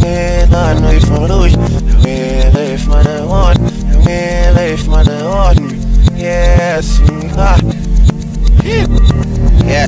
Leef maar loes, leef maar de hoorn, leef maar de hoorn. Yes, God. Yeah.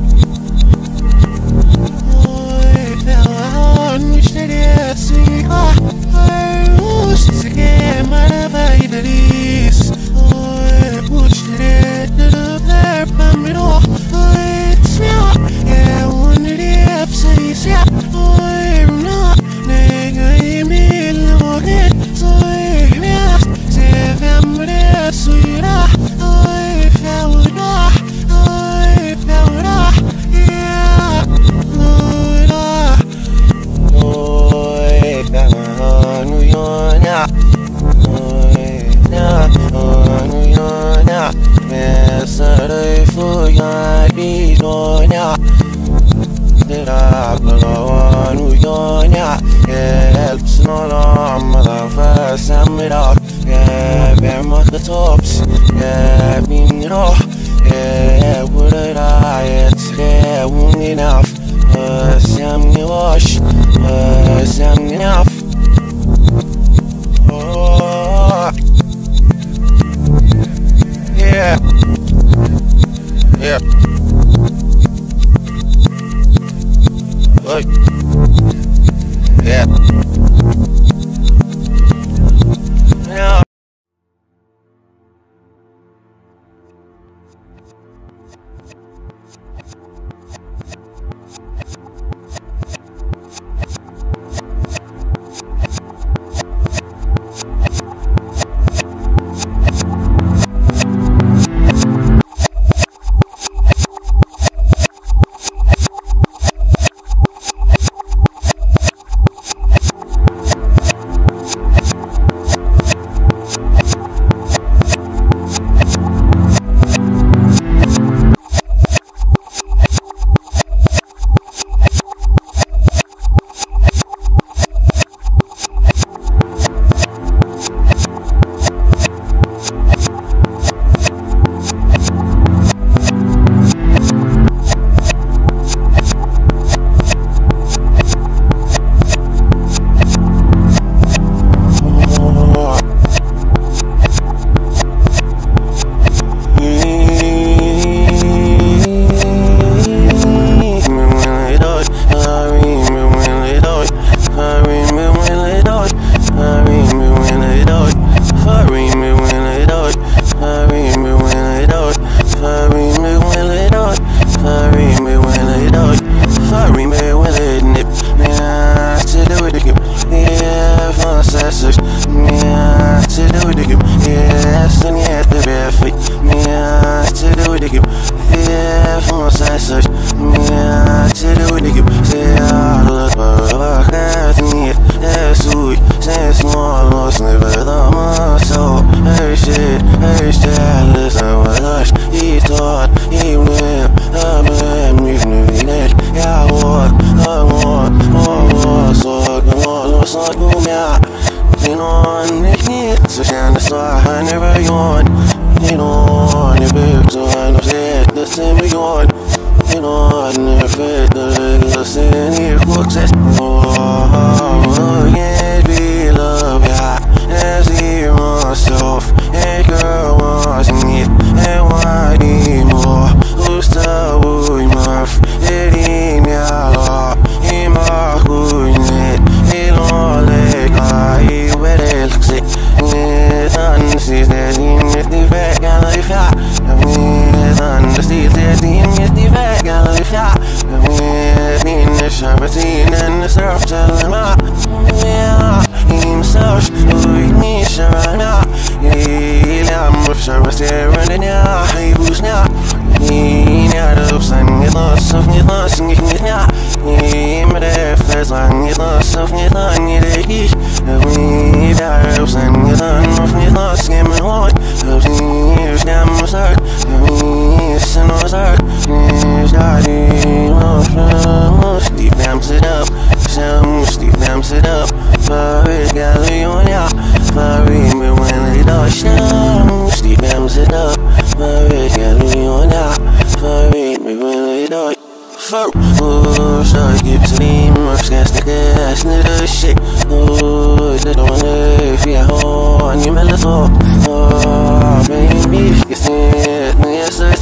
Fuck, oh, so I give to the marks, gas, the gas,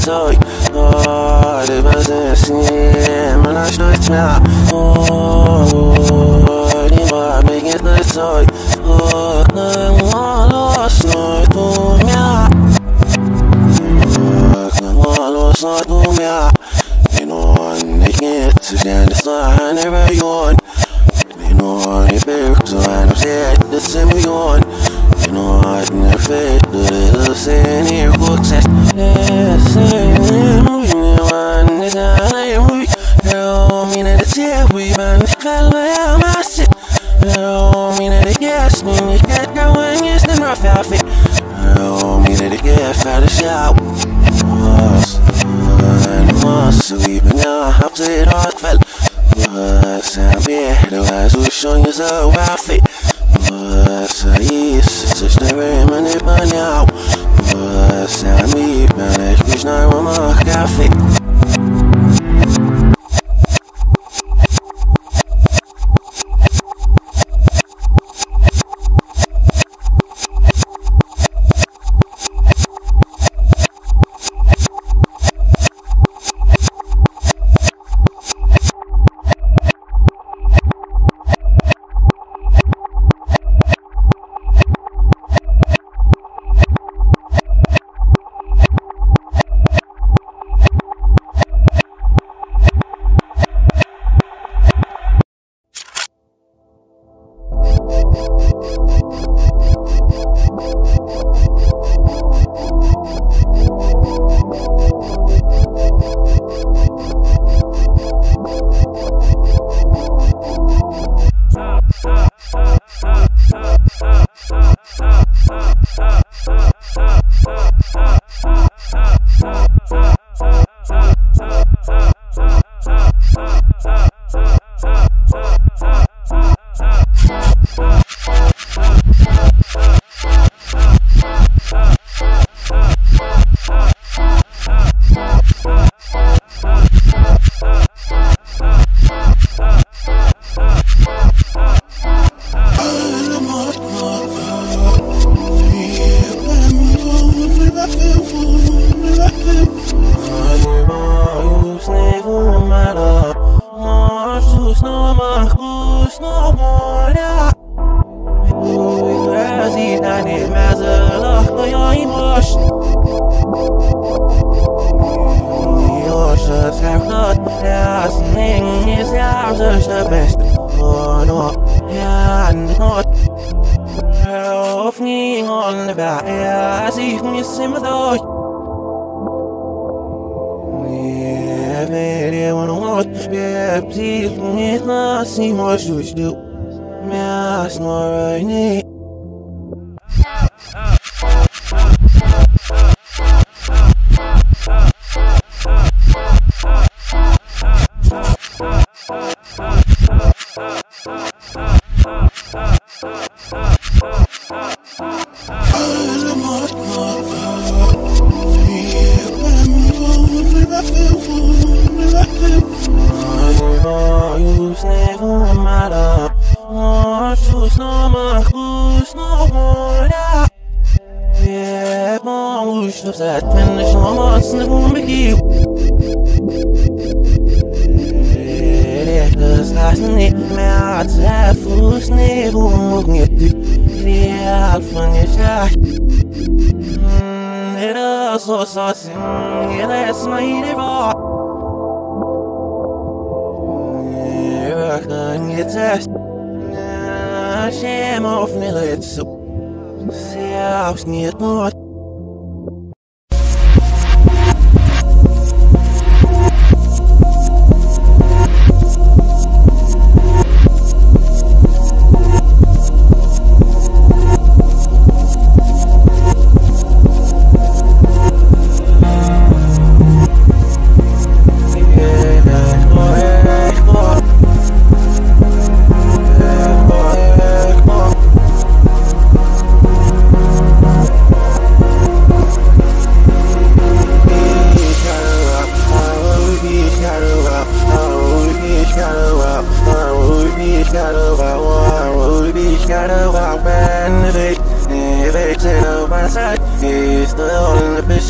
صوي صاري بزي سنين ملاش لو يسمع صوري ما بيجيز نصوي صورنا مالو صوي توميع صورنا مالو صوي توميع ينوان نجيت سجاني صاحني بيون ينواني بيك زواني بزيت نسميون ينواني نفيت دولي سيني وكسس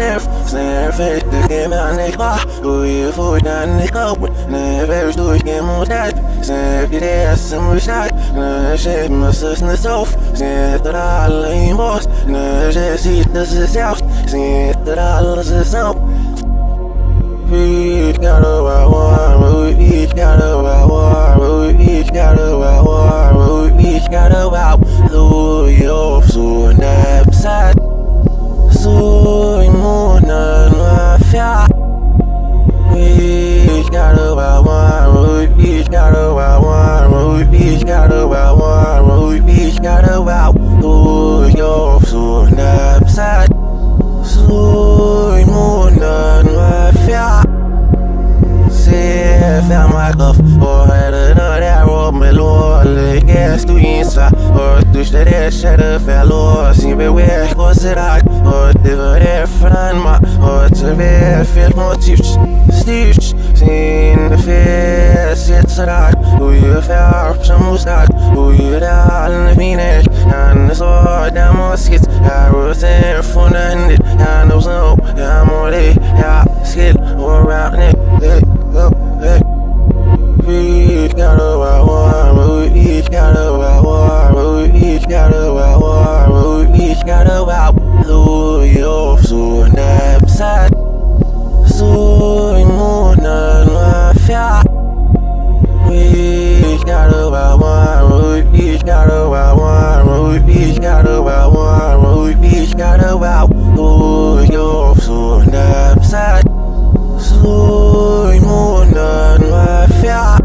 شاف سافرت كم عنك راح ويفوت عنك قوي نافرش دوش كم وتعب سافرت اسم وشعب ناشب مصرس نسوف سيطر على يموس ناشاسي تسسعف سيطر على سسوف We each got a wild war, we each got a wild war, we each got a wild war, we each got a wild war. We off so napsat, so imuna mafia. We each got a wild war, we each got a wild war, we each got a wild war, we each got a wild war. We off so napsat, so imuna mafia. Found my cuff, or had another roll, my lord. The gas to inside, or touch the dash at a fellow. See me where I was at, or the other friend, my heart to be filled more tips. Stitch, seen the face, it's a rock. Who you found some was not, who you died in the finish, and the sword that muskets. I was there for none, and I was no, I'm all day, yeah, skill around it. We each got a wild war, we each got a wild war, we each got a wild war, we each got a wild war. We off so napsat, so imuna mafia. We each got a wild war, we each got a wild war, we each got a wild war, we each got a wild war. We off so napsat, so imuna mafia.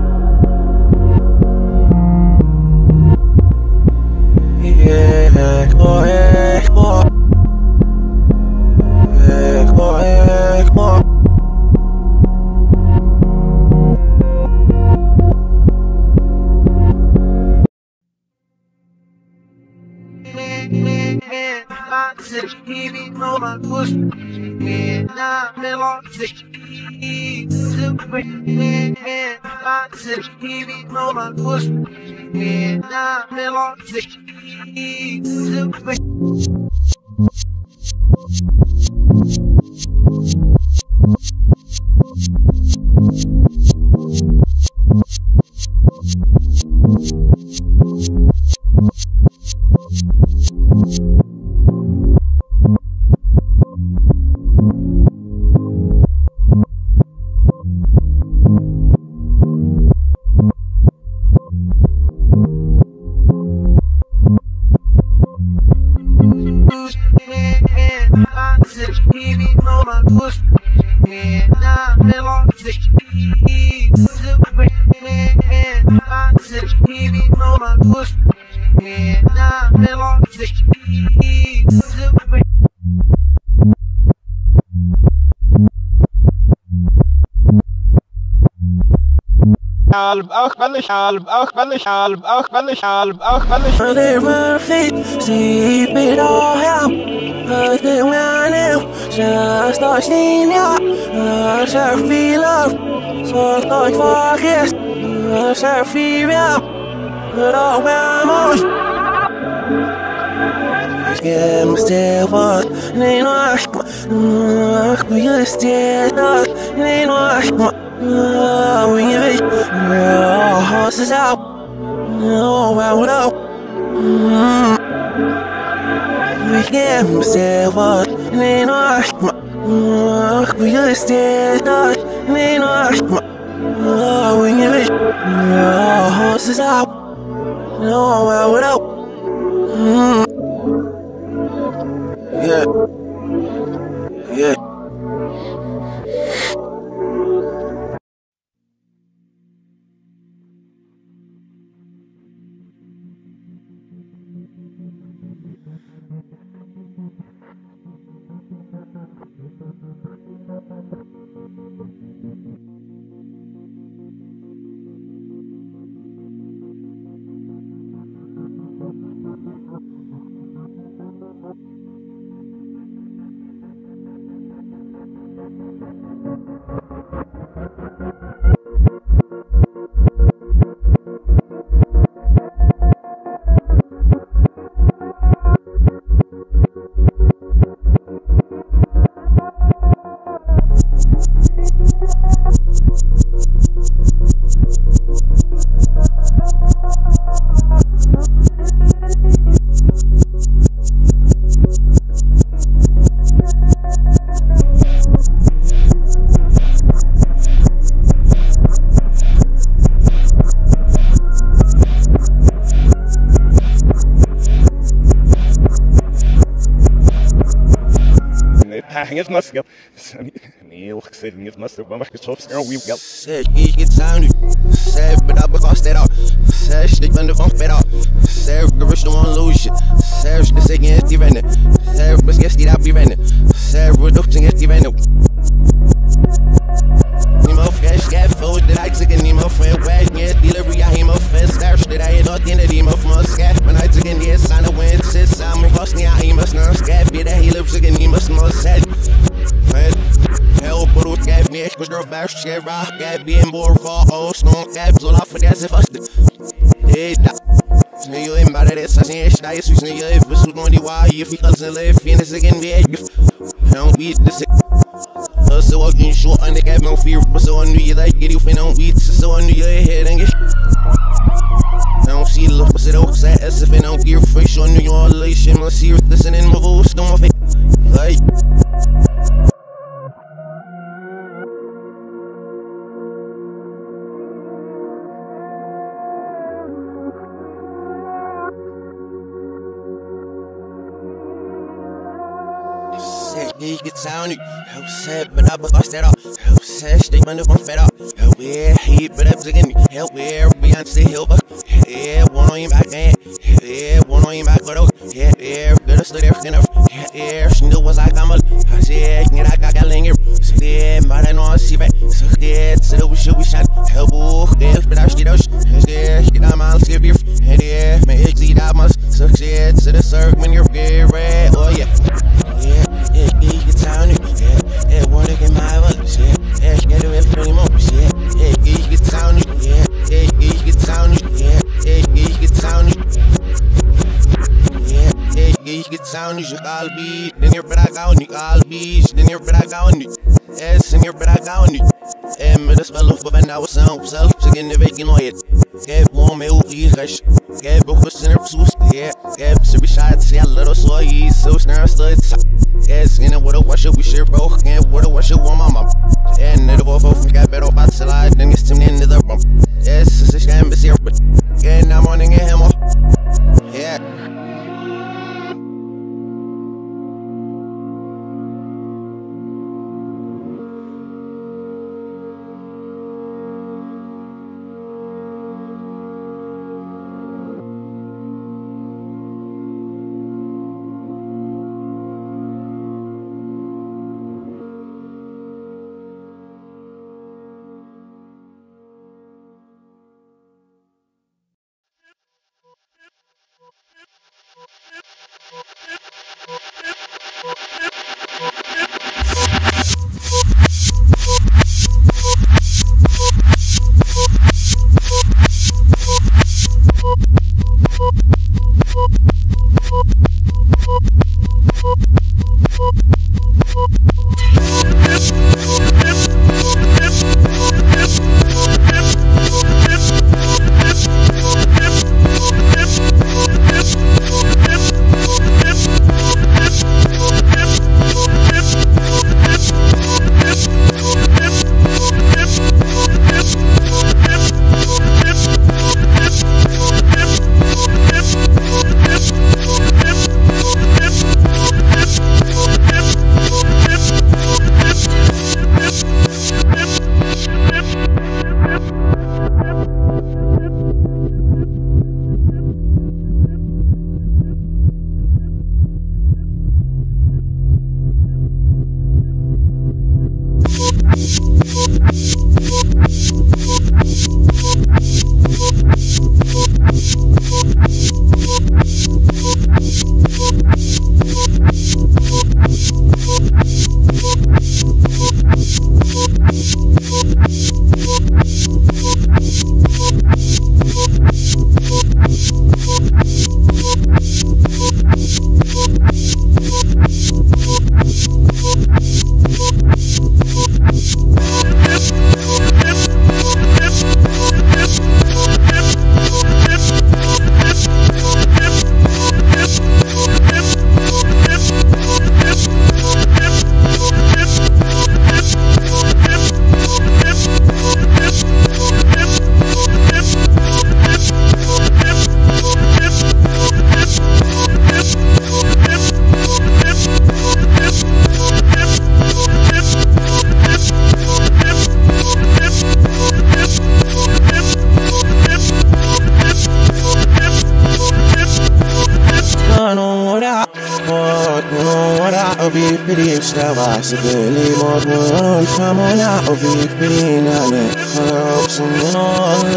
بيت بلي سوا سبلي موت وراي شمالا وبيت بلي نامي خراب سنون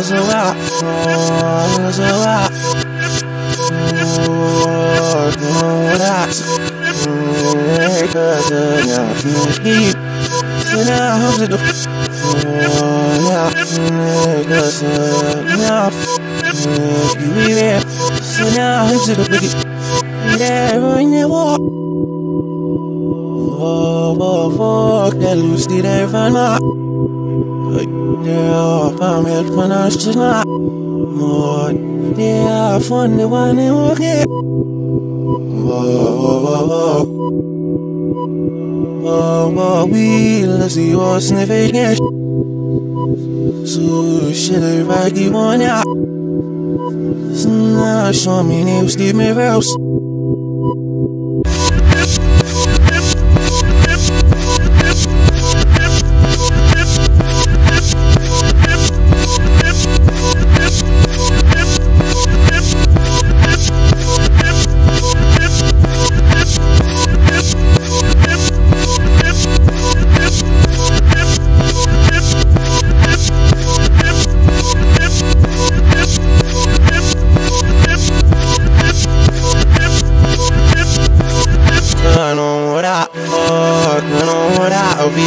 سوا سنون سوا ورعس هيك الدنيا فيك سنا هفضل يا هيك الدنيا فيك سنا هفضل بيك لا وين هو بابا فوق دلوستي دايفان معا ديا فاميل فناش تسمع موت ديا فن واني وغي بابا بابا بيلسي واسني فيكش سوشي دايفاكي وانيا سناش وميني وستي ميفاوس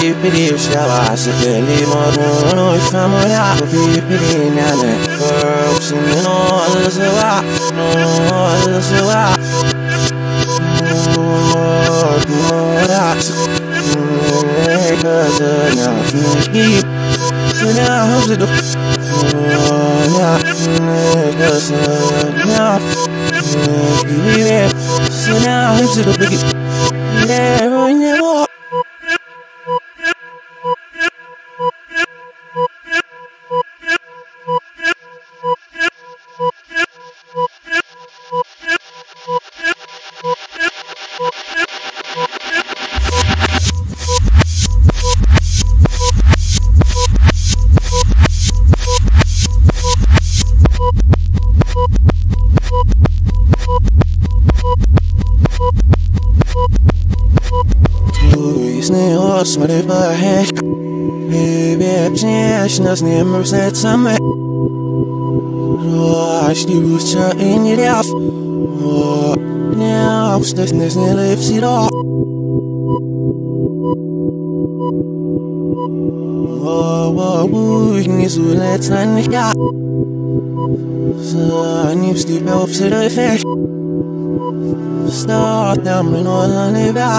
بيبي شوا سبلي مارونو شمولا بيبي نامي خربس نون سوا نون سوا ورعس هيك الدنيا فيك سنا هفضل يا هيك الدنيا فيك سنا هفضل بيك لا وين смотри похешка, бебе птеш, нас не мрусет саме. Раш не гуся и не ряв, но не обстать не снили в сиро. Бабуй не сулет санных я, за ним степел в сирой феш. Стат нам и ноль не бя.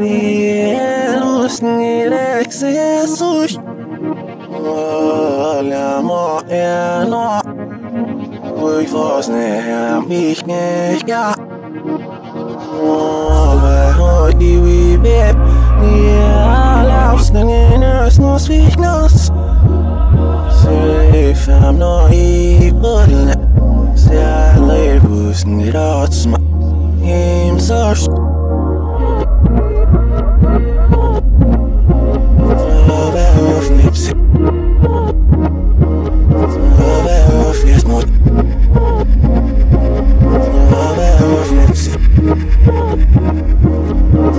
Yeah, حسني لك زي السوشي ولا ما ينوع ويفوزني مش نشجع وبهودي وبيب يا لوسني ناس نص فيك ناس سيف I'm not evil سيالي بوسني لا تسمع يمسرش I forgot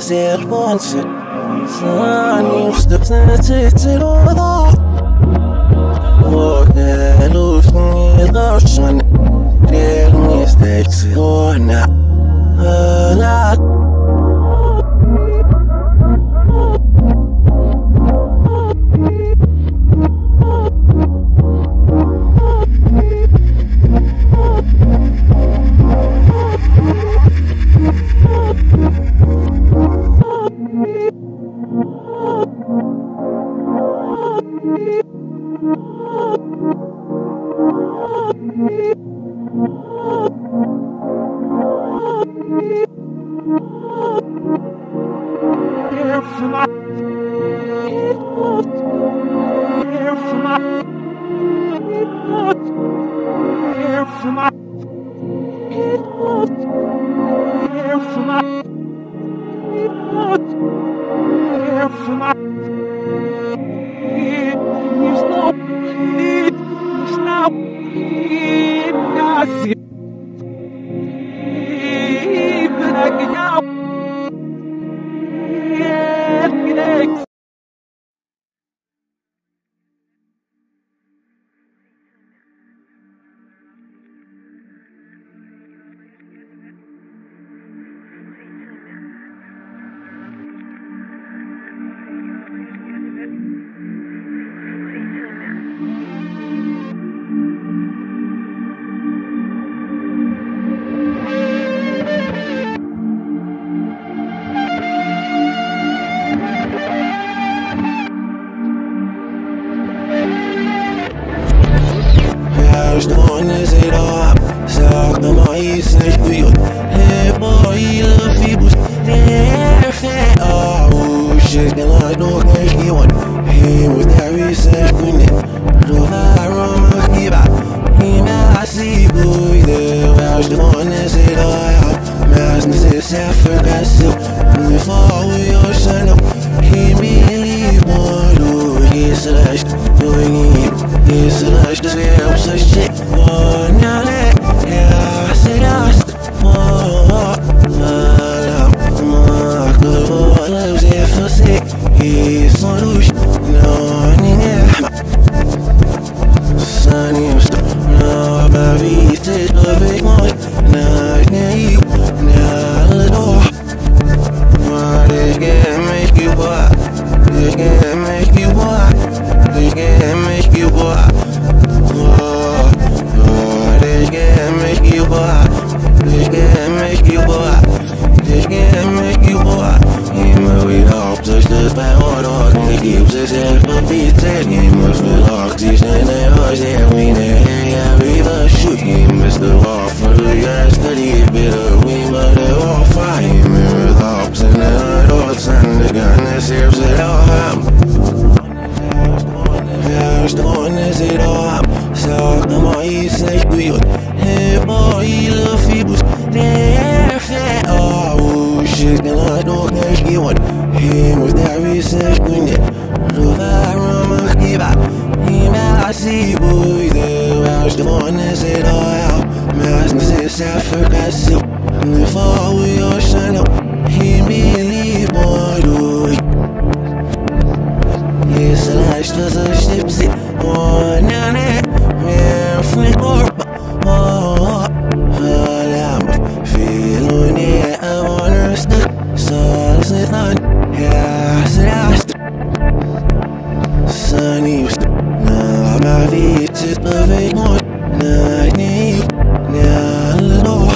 to live all we are, shine up. Krishna so tipsy. Oh, na na, we're feeling more. Oh, I'm feeling it. I'm understood. So it's not. Yeah, it's not. Sunny, now my feet just perfect more. Now I need you. Now I know.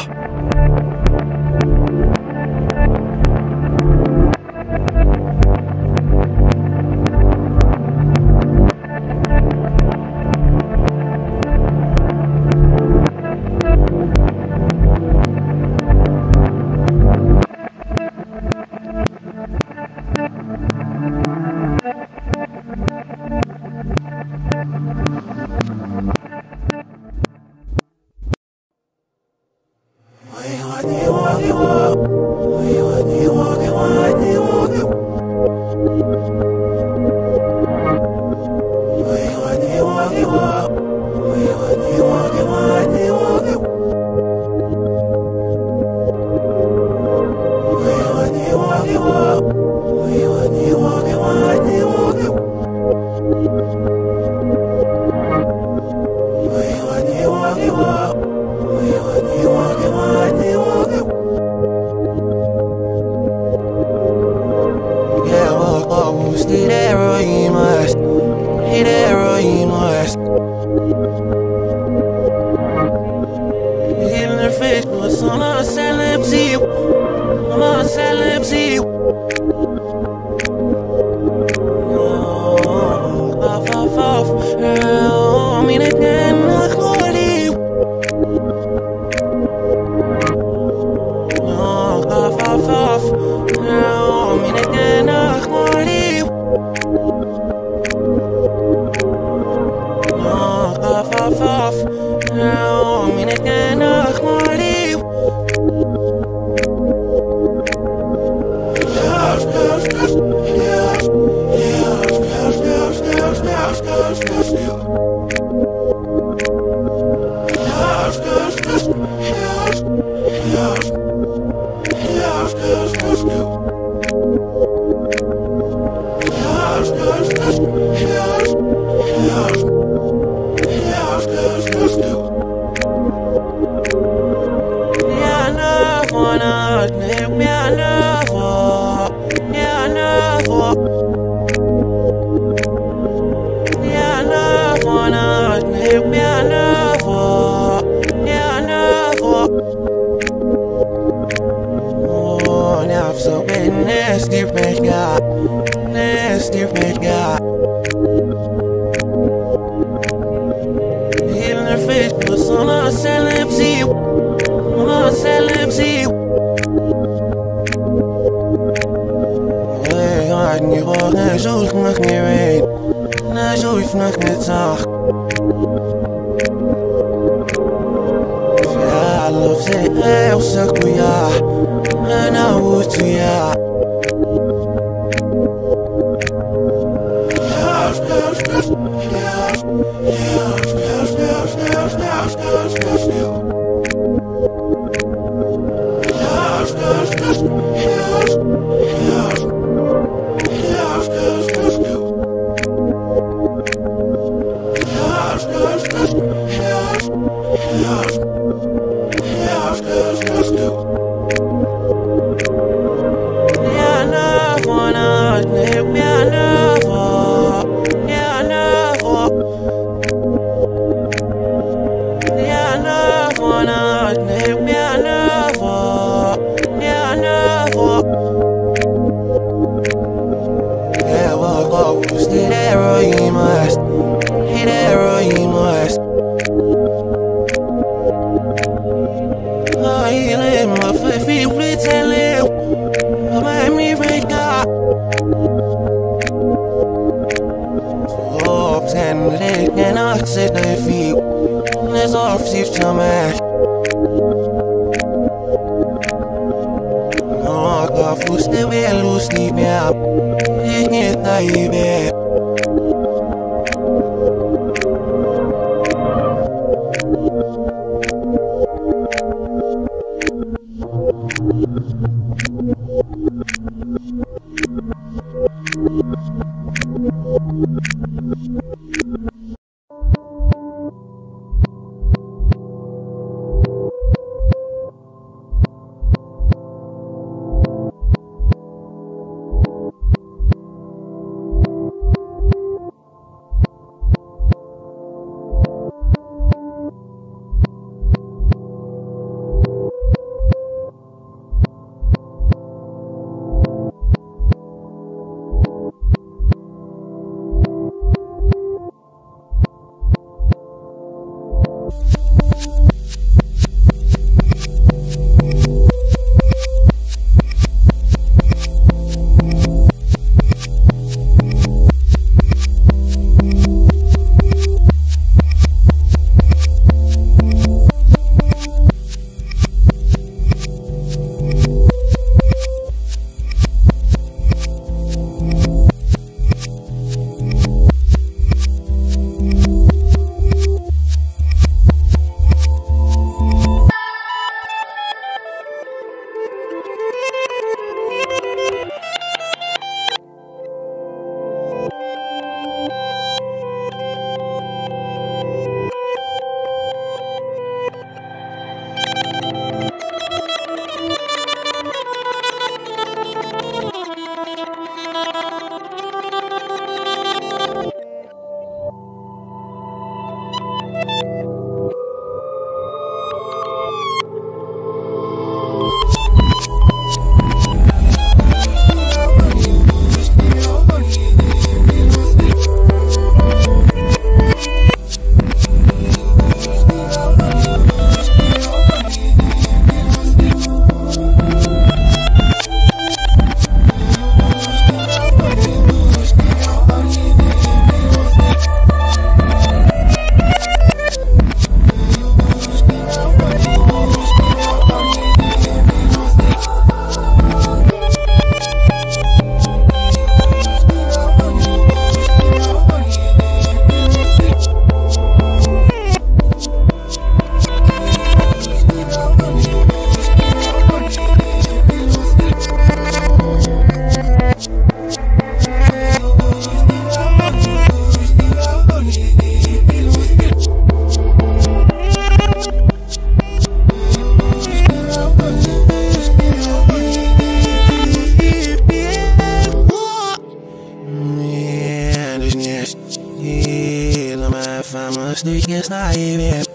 it's not even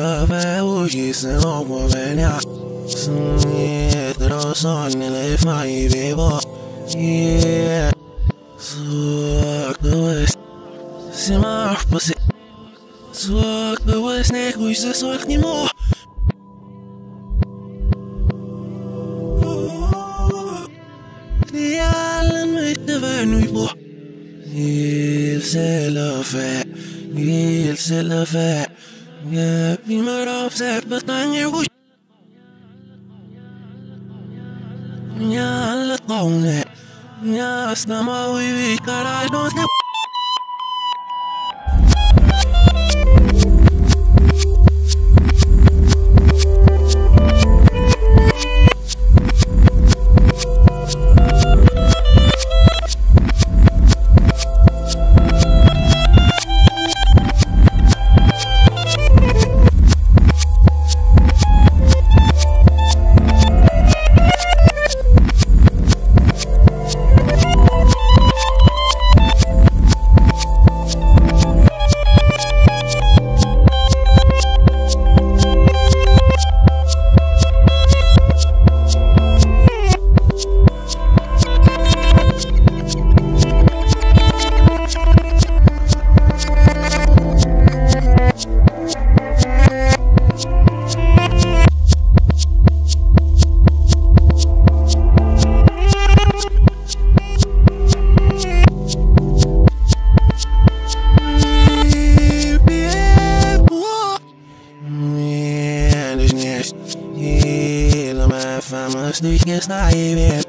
love I would use the wrong woman out. Yeah, throw something and live my people. Yeah, so close. See my pussy. So close, neck, which is so anymore. The island with the venue, boy. He'll sell off it. He'll sell off it. Yeah, be my upset, but I'm your wish. Yeah, let's go on it. Yeah, it's not my way, because I don't know. It's not even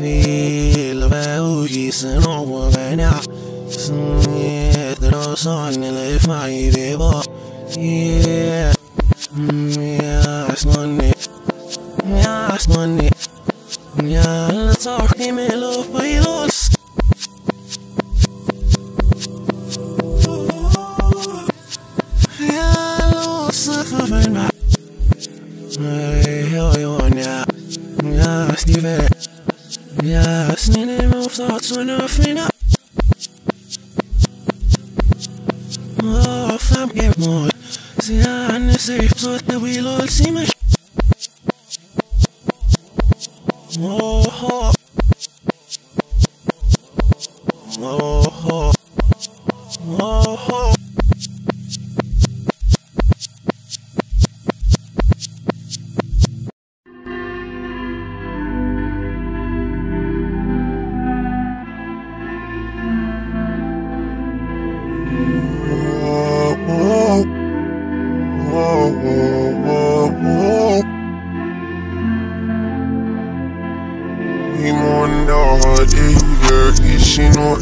feel about who she's an old woman now. Yeah, throw something and live my people. Yeah, it's money. Yeah, it's money. Yeah, let's all give me love for you. Yeah, I'll suffer for my. Hey, how you want now? Yeah, Steven. Yeah, Steven moves out to nothing. Oh, I'm getting bored. See, I'm the safe, so that we'll all see me. Oh, ho. Oh, ho. Oh, ho.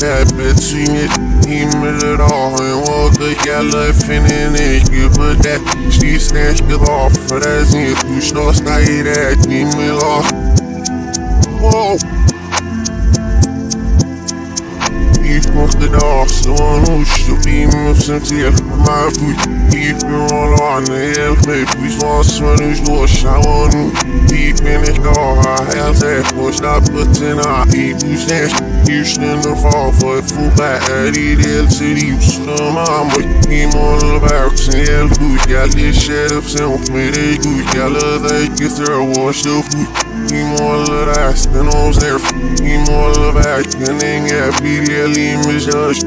That bitch seen it, he made it all. And all the yellow fin in it, you put that. She snatched it off, for that's it. You sure stay that, leave me off. Whoa. He fucked it off, so I know she'll be missing here. My food, he's been all on the air, baby. He's all sweating, he's all showering. He finished all, I have that. Boy, stop putting on, he do snatch. You stand the fall for a full back at it, LCD. You still mom, but you on the back, and yeah, good. Got this shit up, so me, they good. Got love, they get there, wash the food. You more love that, spin on there. You more love that, and then get BDLE, Miss Hush.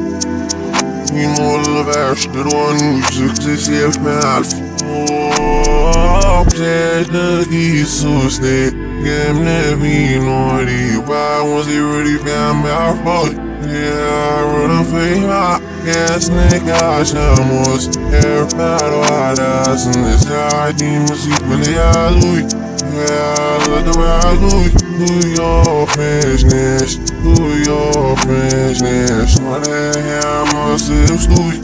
You more love that, stood on you, 66 mouth. Oh, that the geese so stay. Yeah, let me know the why was he really down my fault. Yeah, I run a fake hot. Yeah, snake eyes, I'm almost everybody wide eyes. And this high demons, you when they are Louis. Yeah, I love the way I Louis. Do your business, do your business. What the hell, I must have stood.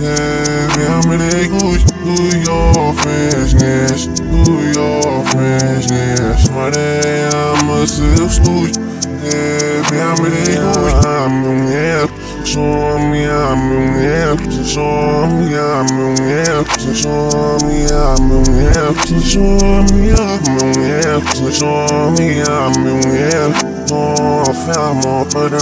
Yeah, I'm in a good. Do your business, do your business. What the still stood, yeah, I'm really good. I'm in here, so I'm in here, so I'm in here, so I'm in here, so I'm in here, so I'm in here, so I'm in here. more found more put on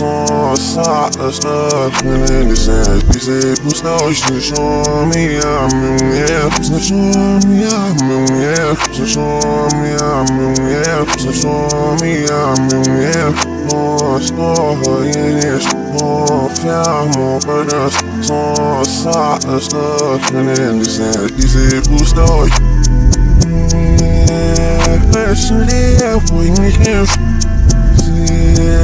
more side of stuff in this ass PC who's now you show me I'm in yeah show me I'm in yeah show me I'm in yeah show me I'm in yeah more store in this more found more put on side of stuff in this ass PC who's now Personally, we need him. They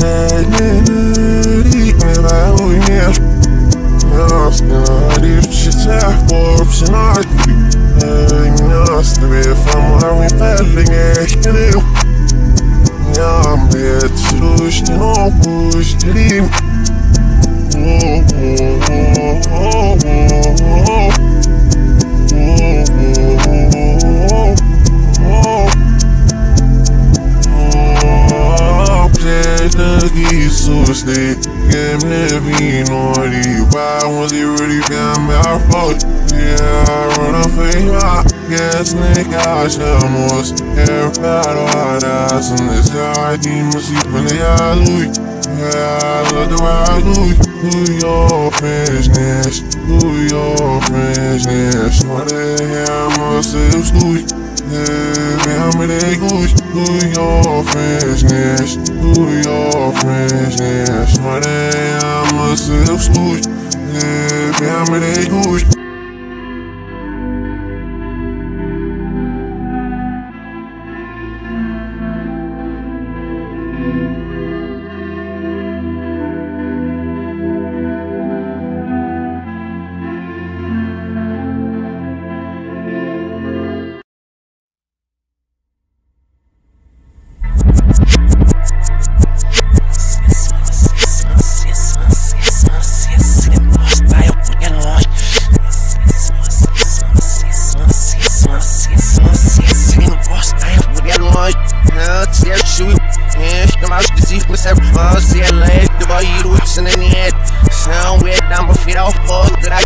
can't let me know the why was it really found me I fought. Yeah, I run a fake hot gas nigga, I shall most terrified all eyes and this high demons even they are Louis. Yeah, I love the way I Louis. Who your freshness? Who your freshness? What the hell myself Louis? Yeah, I'm in a goose. Who your freshness? Who your freshness? Self school, yeah, I'm in a goose. Yes, again, lost I would get along. Yes, you come out to see myself. I see a light, the boy you roots in the head. Somewhere down my feet off both that I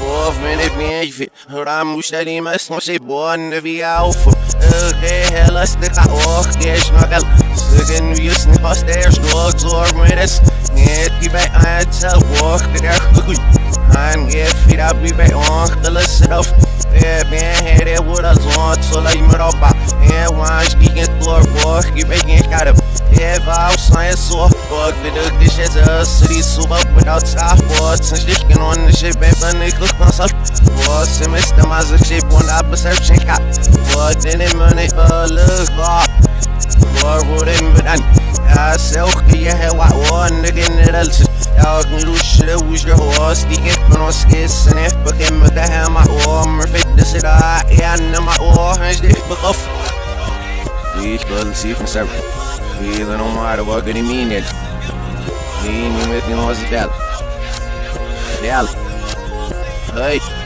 love when it means it. I'm wish that he must not say born to be alpha. Okay, hell, I stick out. Oh, yes, my girl. Second, we used to pass their dogs or minutes. Yeah, keep it. I tell walk the dark. I'm get feet up, be back on the list of. Yeah, man, had it with us on, so like Muraba. And why she can floor walk, you making got up. Yeah, I was saying so fuck the duck, this is a city soup up without top boards. And she can on the ship, baby, nigga, myself. What's in Mr. Mazda ship on that perception cap? But then it money, look, I self-care, how I want to get in the relationship. Y'all can do shit, who's your horse? Get in on skits and if I can make a hand, my arm, or fit this at all. Yeah, I know my orange, they fuck off. We couldn't see from several. We don't matter what good he mean it. We ain't even making noise at that. Hey.